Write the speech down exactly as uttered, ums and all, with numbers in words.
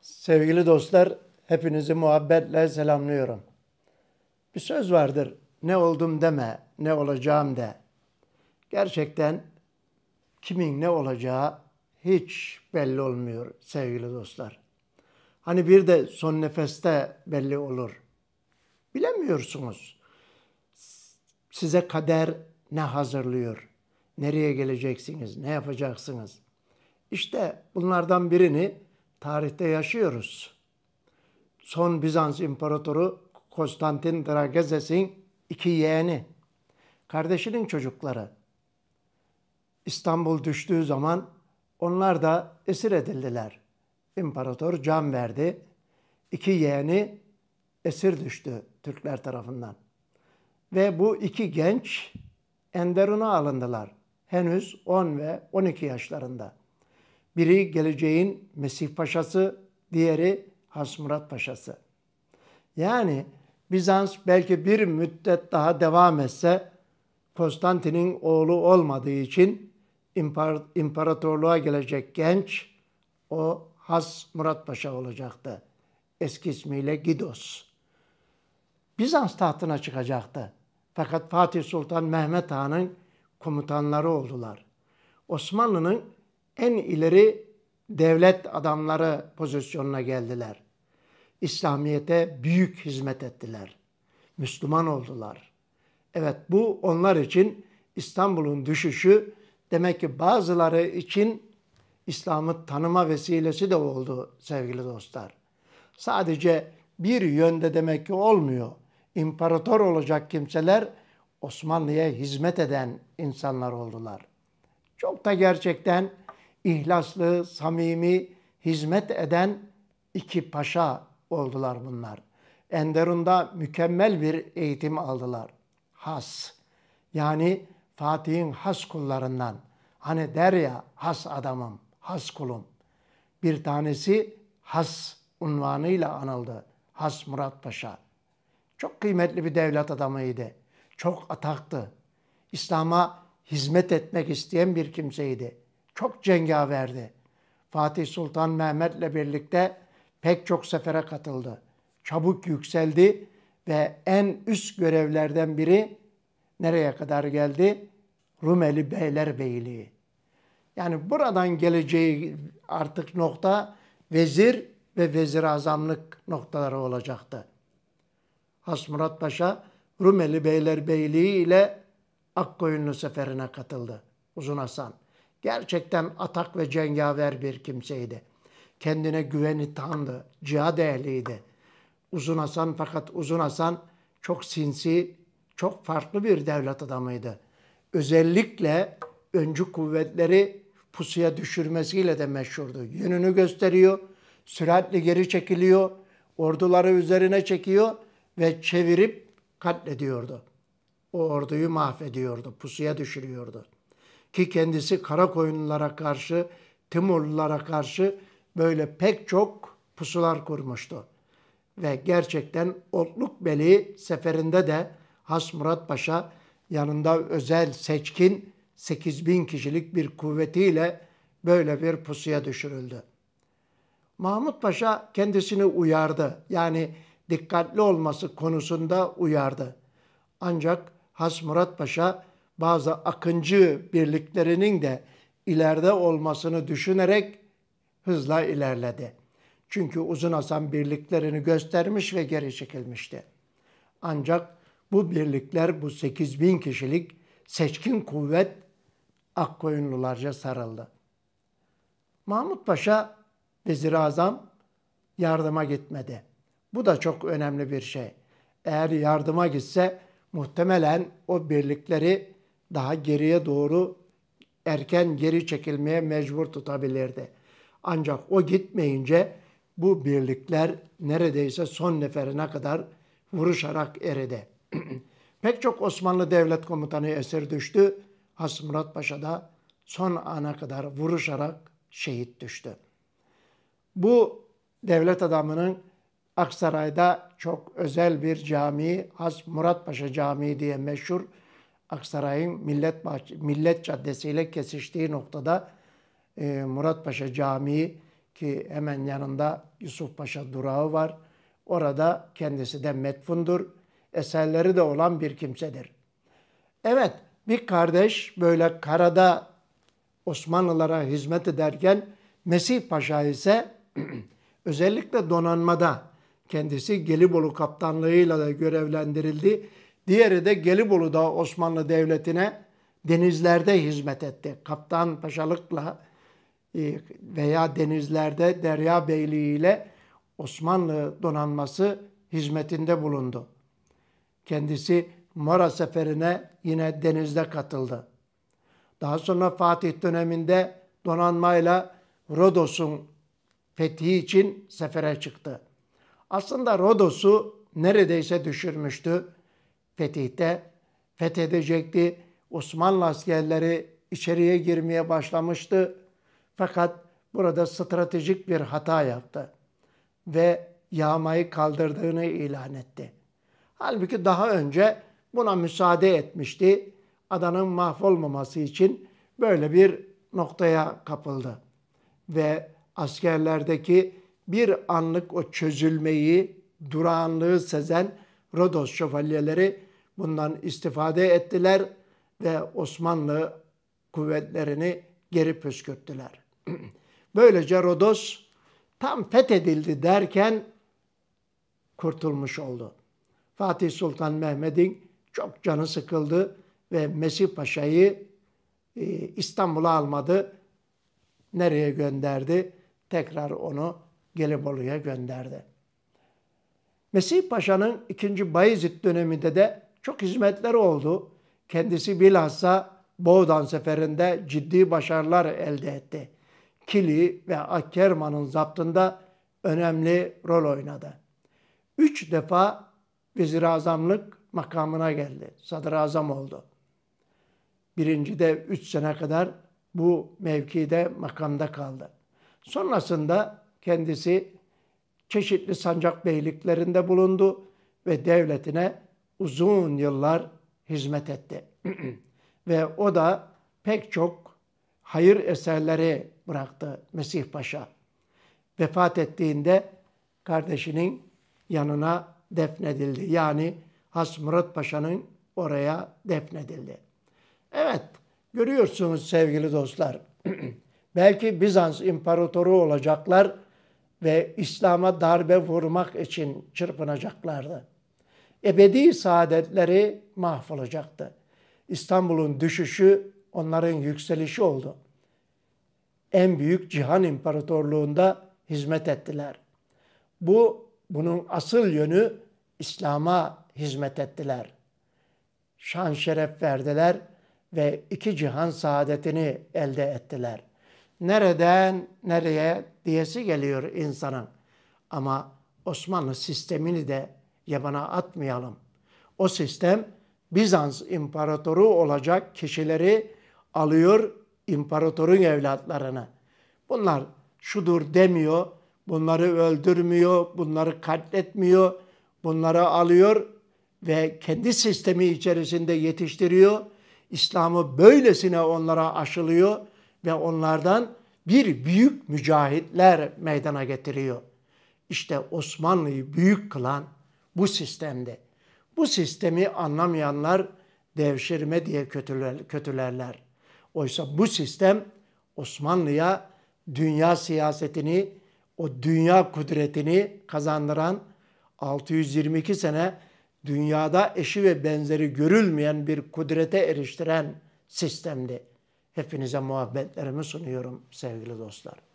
Sevgili dostlar, hepinizi muhabbetle selamlıyorum. Bir söz vardır, ne oldum deme, ne olacağım de. Gerçekten kimin ne olacağı hiç belli olmuyor sevgili dostlar. Hani bir de son nefeste belli olur. Bilemiyorsunuz. Size kader ne hazırlıyor? Nereye geleceksiniz? Ne yapacaksınız? İşte bunlardan birini tarihte yaşıyoruz. Son Bizans İmparatoru Konstantin Dragezes'in iki yeğeni, kardeşinin çocukları. İstanbul düştüğü zaman onlar da esir edildiler. İmparator can verdi. İki yeğeni esir düştü Türkler tarafından. Ve bu iki genç Enderun'a alındılar. Henüz on ve on iki yaşlarında. Biri geleceğin Mesih Paşası, diğeri Has Murat Paşası. Yani Bizans belki bir müddet daha devam etse, Konstantin'in oğlu olmadığı için impar imparatorluğa gelecek genç o Has Murat Paşa olacaktı. Eski ismiyle Gidos. Bizans tahtına çıkacaktı. Fakat Fatih Sultan Mehmed Han'ın komutanları oldular. Osmanlı'nın en ileri devlet adamları pozisyonuna geldiler. İslamiyet'e büyük hizmet ettiler. Müslüman oldular. Evet, bu onlar için İstanbul'un düşüşü, demek ki bazıları için İslam'ı tanıma vesilesi de oldu sevgili dostlar. Sadece bir yönde demek ki olmuyor. İmparator olacak kimseler Osmanlı'ya hizmet eden insanlar oldular. Çok da gerçekten ihlaslı, samimi, hizmet eden iki paşa oldular bunlar. Enderun'da mükemmel bir eğitim aldılar. Has, yani Fatih'in has kullarından. Hani der ya, has adamım, has kulum. Bir tanesi has unvanıyla anıldı. Has Murat Paşa. Çok kıymetli bir devlet adamıydı. Çok ataktı. İslam'a hizmet etmek isteyen bir kimseydi. Çok cengaverdi. Fatih Sultan Mehmet'le birlikte pek çok sefere katıldı. Çabuk yükseldi ve en üst görevlerden biri nereye kadar geldi? Rumeli Beylerbeyliği. Yani buradan geleceği artık nokta vezir ve vezirazamlık noktaları olacaktı. Has Murat Paşa Rumeli Beylerbeyliği ile Akkoyunlu seferine katıldı. Uzun Hasan. Gerçekten atak ve cengaver bir kimseydi. Kendine güveni tamdı. Cihad ehliydi. Uzun Hasan, fakat Uzun Hasan çok sinsi, çok farklı bir devlet adamıydı. Özellikle öncü kuvvetleri pusuya düşürmesiyle de meşhurdu. Yönünü gösteriyor, süratle geri çekiliyor, orduları üzerine çekiyor ve çevirip katlediyordu. O orduyu mahvediyordu, pusuya düşürüyordu. Ki kendisi Kara Koyunlulara karşı, Timurlulara karşı böyle pek çok pusular kurmuştu. Ve gerçekten Otlukbeli seferinde de Has Murat Paşa yanında özel seçkin sekiz bin kişilik bir kuvvetiyle böyle bir pusuya düşürüldü. Mahmut Paşa kendisini uyardı. Yani dikkatli olması konusunda uyardı. Ancak Has Murat Paşa bazı akıncı birliklerinin de ileride olmasını düşünerek hızla ilerledi. Çünkü Uzun Hasan birliklerini göstermiş ve geri çekilmişti. Ancak bu birlikler, bu sekiz bin kişilik seçkin kuvvet Akkoyunlularca sarıldı. Mahmut Paşa Vezirazam yardıma gitmedi. Bu da çok önemli bir şey. Eğer yardıma gitse muhtemelen o birlikleri daha geriye doğru erken geri çekilmeye mecbur tutabilirdi. Ancak o gitmeyince bu birlikler neredeyse son neferine kadar vuruşarak eridi. Pek çok Osmanlı devlet komutanı esir düştü. Has Murat Paşa da son ana kadar vuruşarak şehit düştü. Bu devlet adamının Aksaray'da çok özel bir cami, Has Murat Paşa Camii diye meşhur, Aksaray'ın Millet, Millet Caddesi ile kesiştiği noktada Murat Paşa Camii ki hemen yanında Yusuf Paşa durağı var. Orada kendisi de metfundur. Eserleri de olan bir kimsedir. Evet, bir kardeş böyle karada Osmanlılara hizmet ederken Mesih Paşa ise özellikle donanmada kendisi Gelibolu kaptanlığıyla da görevlendirildi. Diğeri de Gelibolu'da Osmanlı Devleti'ne denizlerde hizmet etti. Kaptan paşalıkla veya denizlerde Derya Beyliği ile Osmanlı donanması hizmetinde bulundu. Kendisi Mora seferine yine denizde katıldı. Daha sonra Fatih döneminde donanmayla Rodos'un fethi için sefere çıktı. Aslında Rodos'u neredeyse düşürmüştü. Fetih'te fethedecekti. Osmanlı askerleri içeriye girmeye başlamıştı. Fakat burada stratejik bir hata yaptı ve yağmayı kaldırdığını ilan etti. Halbuki daha önce buna müsaade etmişti. Adanın mahvolmaması için böyle bir noktaya kapıldı. Ve askerlerdeki bir anlık o çözülmeyi, durağanlığı sezen Rodos Şövalyeleri bundan istifade ettiler ve Osmanlı kuvvetlerini geri püskürttüler. Böylece Rodos tam fethedildi derken kurtulmuş oldu. Fatih Sultan Mehmed'in çok canı sıkıldı ve Mesih Paşa'yı e, İstanbul'a almadı. Nereye gönderdi? Tekrar onu Gelibolu'ya gönderdi. Mesih Paşa'nın ikinci. Bayezid döneminde de çok hizmetleri oldu. Kendisi bilhassa Boğdan seferinde ciddi başarılar elde etti. Kili ve Akkerman'ın zaptında önemli rol oynadı. Üç defa Vezir-i Azamlık makamına geldi. Sadrazam oldu. Birincide üç sene kadar bu mevkide, makamda kaldı. Sonrasında kendisi çeşitli sancak beyliklerinde bulundu ve devletine uzun yıllar hizmet etti. Ve o da pek çok hayır eserleri bıraktı Mesih Paşa. Vefat ettiğinde kardeşinin yanına defnedildi. Yani Has Murat Paşa'nın oraya defnedildi. Evet, görüyorsunuz sevgili dostlar. Belki Bizans imparatoru olacaklar ve İslam'a darbe vurmak için çırpınacaklardı. Ebedi saadetleri mahvolacaktı. İstanbul'un düşüşü onların yükselişi oldu. En büyük cihan imparatorluğunda hizmet ettiler. Bu, bunun asıl yönü İslam'a hizmet ettiler. Şan şeref verdiler ve iki cihan saadetini elde ettiler. Nereden nereye diyesi geliyor insanın. Ama Osmanlı sistemini de yabana atmayalım. O sistem Bizans imparatoru olacak kişileri alıyor, imparatorun evlatlarını. Bunlar şudur demiyor, bunları öldürmüyor, bunları katletmiyor, bunları alıyor ve kendi sistemi içerisinde yetiştiriyor. İslam'ı böylesine onlara aşılıyor ve onlardan bir büyük mücahitler meydana getiriyor. İşte Osmanlı'yı büyük kılan bu sistemdi. Bu sistemi anlamayanlar devşirme diye kötülerler. Oysa bu sistem Osmanlı'ya dünya siyasetini, o dünya kudretini kazandıran, altı yüz yirmi iki sene dünyada eşi ve benzeri görülmeyen bir kudrete eriştiren sistemdi. Hepinize muhabbetlerimi sunuyorum sevgili dostlar.